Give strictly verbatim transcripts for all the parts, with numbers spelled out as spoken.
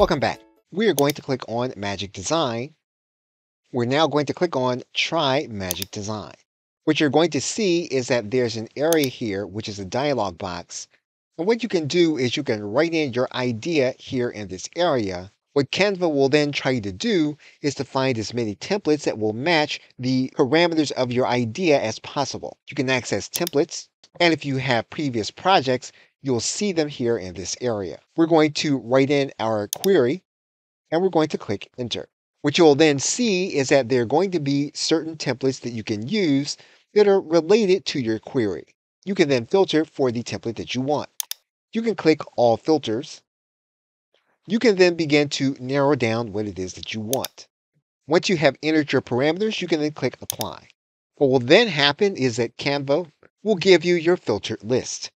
Welcome back. We are going to click on Magic Design. We're now going to click on Try Magic Design. What you're going to see is that there's an area here, which is a dialog box. And what you can do is you can write in your idea here in this area. What Canva will then try to do is to find as many templates that will match the parameters of your idea as possible. You can access templates, and if you have previous projects, you'll see them here in this area. We're going to write in our query, and we're going to click Enter. What you'll then see is that there are going to be certain templates that you can use that are related to your query. You can then filter for the template that you want. You can click All Filters. You can then begin to narrow down what it is that you want. Once you have entered your parameters, you can then click Apply. What will then happen is that Canva will give you your filtered list.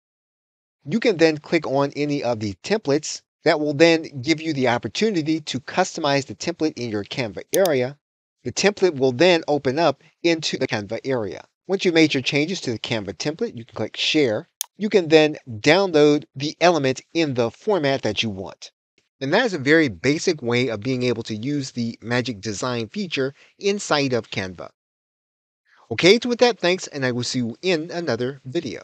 You can then click on any of the templates that will then give you the opportunity to customize the template in your Canva area. The template will then open up into the Canva area. Once you've made your changes to the Canva template, you can click Share. You can then download the element in the format that you want. And that is a very basic way of being able to use the Magic Design feature inside of Canva. Okay, so with that, thanks, and I will see you in another video.